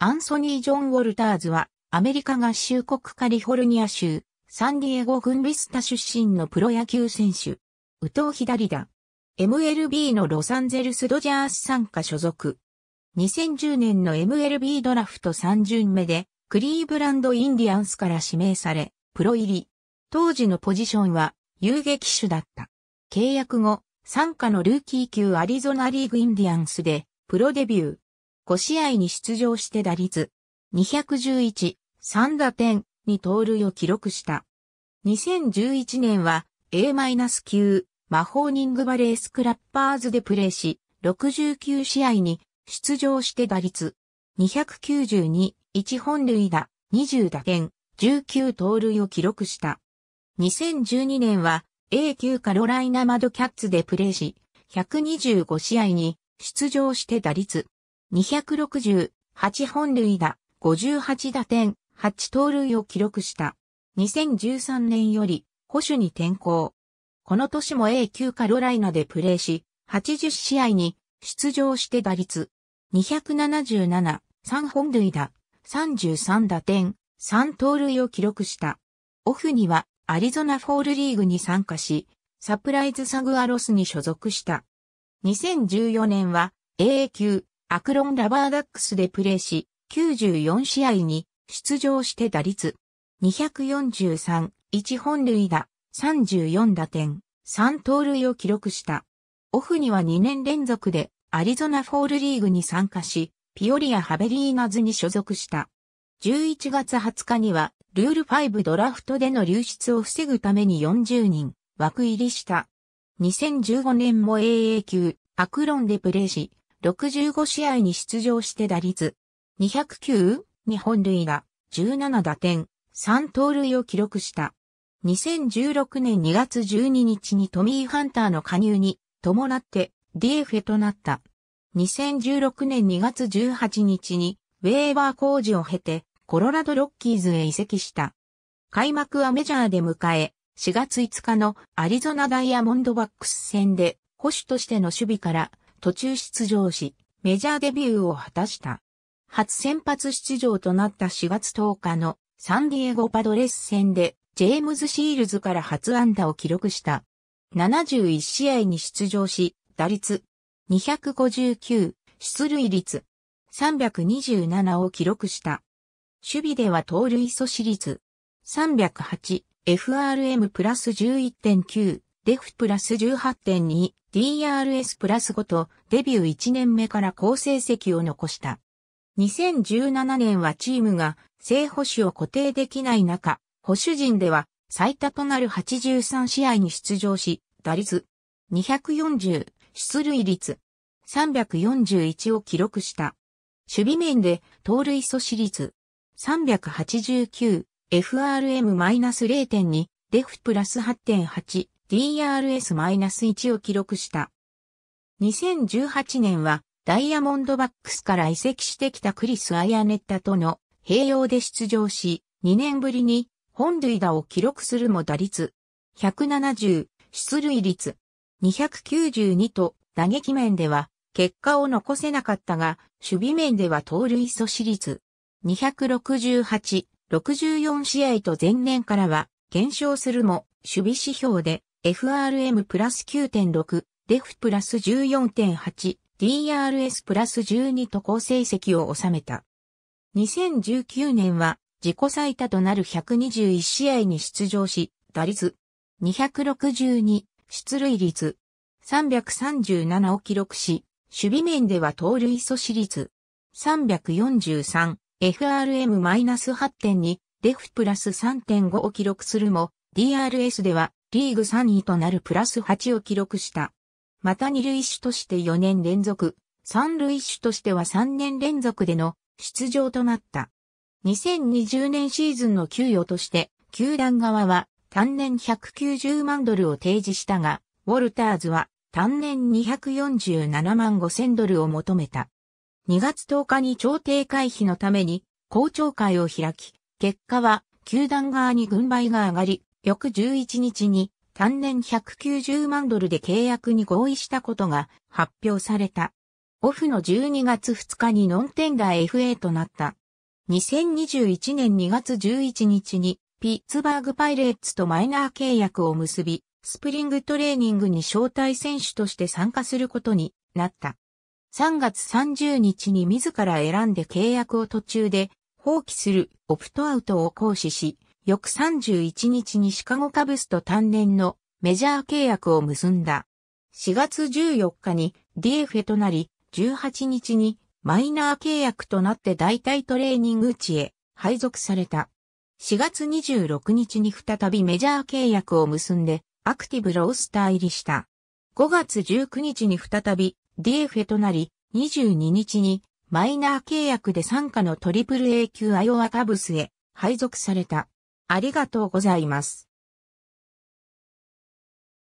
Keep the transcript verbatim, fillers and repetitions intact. アンソニー・ジョン・ウォルターズは、アメリカ合衆国カリフォルニア州、サンディエゴ郡ビスタ出身のプロ野球選手。右投左打。エムエルビー のロサンゼルス・ドジャース傘下所属。にせんじゅうねんの エムエルビー ドラフトさん巡目で、クリーブランド・インディアンスから指名され、プロ入り。当時のポジションは、遊撃手だった。契約後、傘下のルーキー級アリゾナリーグ・インディアンスで、プロデビュー。ご試合に出場して打率にひゃくじゅういち、さん打点、に盗塁を記録した。にせんじゅういちねんは エー 級、マホーニングバレースクラッパーズでプレーし、ろくじゅうきゅう試合に出場して打率にひゃくきゅうじゅうに、いち本塁打、にじゅう打点、じゅうきゅう盗塁を記録した。にせんじゅうにねんは エー 級カロライナマドキャッツでプレーし、ひゃくにじゅうご試合に出場して打率にひゃくろくじゅうはち本塁打、ごじゅうはち打点、はち盗塁を記録した。にせんじゅうさんねんより捕手に転向。この年も エー 級カロライナでプレーし、はちじゅう試合に出場して打率にひゃくななじゅうなな、さん本塁打、さんじゅうさん打点、さん盗塁を記録した。オフにはアリゾナフォールリーグに参加し、サプライズサグアロスに所属した。にせんじゅうよねんは エー 級、アクロンラバーダックスでプレーし、きゅうじゅうよん試合に出場して打率にひゃくよんじゅうさん、いち本塁打、さんじゅうよん打点、さん盗塁を記録した。オフにはにねん連続でアリゾナフォールリーグに参加し、ピオリア・ハベリーナズに所属した。じゅういちがつはつかには、ルールファイブドラフトでの流出を防ぐためによんじゅうにん枠入りした。にせんじゅうごねんも エー 級、アクロンでプレーし、ろくじゅうご試合に出場して打率にひゃくきゅう、に本塁打、じゅうなな打点、さん盗塁を記録した。にせんじゅうろくねんにがつじゅうににちにトミー・ハンターの加入に伴って ディーエフエー となった。にせんじゅうろくねんにがつじゅうはちにちにウェーバー工事を経てコロラドロッキーズへ移籍した。開幕はメジャーで迎え、しがついつかのアリゾナダイヤモンドバックス戦で捕手としての守備から途中出場し、メジャーデビューを果たした。初先発出場となったしがつとおかのサンディエゴパドレス戦で、ジェームズ・シールズから初安打を記録した。ななじゅういち試合に出場し、打率にひゃくごじゅうきゅう、出塁率さんびゃくにじゅうななを記録した。守備では盗塁阻止率さんびゃくはち、エフアールエム プラス じゅういってんきゅう、デフプラス じゅうはってんに、ディーアールエス プラスごとデビューいちねんめから好成績を残した。にせんじゅうななねんはチームが正捕手を固定できない中、捕手陣では最多となるはちじゅうさん試合に出場し、打率にひゃくよんじゅう、出塁率さんびゃくよんじゅういちを記録した。守備面で盗塁阻止率さんびゃくはちじゅうきゅう、エフアールエム れいてんに、デフプラス はってんはち、ディーアールエス いち を記録した。にせんじゅうはちねんはダイヤモンドバックスから移籍してきたクリス・アヤネッタとの併用で出場し、にねんぶりに本塁打を記録するも打率ひゃくななじゅう、出塁率にひゃくきゅうじゅうにと打撃面では結果を残せなかったが、守備面では盗塁阻止率にひゃくろくじゅうはち、ろくじゅうよん試合と前年からは減少するも、守備指標でエフアールエム プラス きゅうてんろく、デフプラス じゅうよんてんはち、ディーアールエス プラスじゅうにと好成績を収めた。にせんじゅうきゅうねんは自己最多となるひゃくにじゅういち試合に出場し、打率にひゃくろくじゅうに、出塁率さんびゃくさんじゅうななを記録し、守備面では盗塁阻止率さんびゃくよんじゅうさん、エフアールエム はってんに、デフプラス さんてんご を記録するも、ディーアールエス ではリーグさんいとなるプラスはちを記録した。また二塁手としてよねん連続、三塁手としてはさんねん連続での出場となった。にせんにじゅうねんシーズンの給与として、球団側は単年ひゃくきゅうじゅうまんドルを提示したが、ウォルターズは単年にひゃくよんじゅうななまんごせんドルを求めた。にがつとおかに調停回避のために公聴会を開き、結果は球団側に軍配が上がり、翌じゅういちにちに単年ひゃくきゅうじゅうまんドルで契約に合意したことが発表された。オフのじゅうにがつふつかにノンテンダー エフエー となった。にせんにじゅういちねんにがつじゅういちにちにピッツバーグパイレーツとマイナー契約を結び、スプリングトレーニングに招待選手として参加することになった。さんがつさんじゅうにちに自ら選んで契約を途中で放棄するオプトアウトを行使し、翌さんじゅういちにちにシカゴカブスと単年のメジャー契約を結んだ。しがつじゅうよっかに ディーエフエー となり、じゅうはちにちにマイナー契約となって代替トレーニング地へ配属された。しがつにじゅうろくにちに再びメジャー契約を結んでアクティブロースター入りした。ごがつじゅうくにちに再び ディーエフエー となり、にじゅうににちにマイナー契約で傘下のトリプルエー級アイオワカブスへ配属された。ありがとうございます。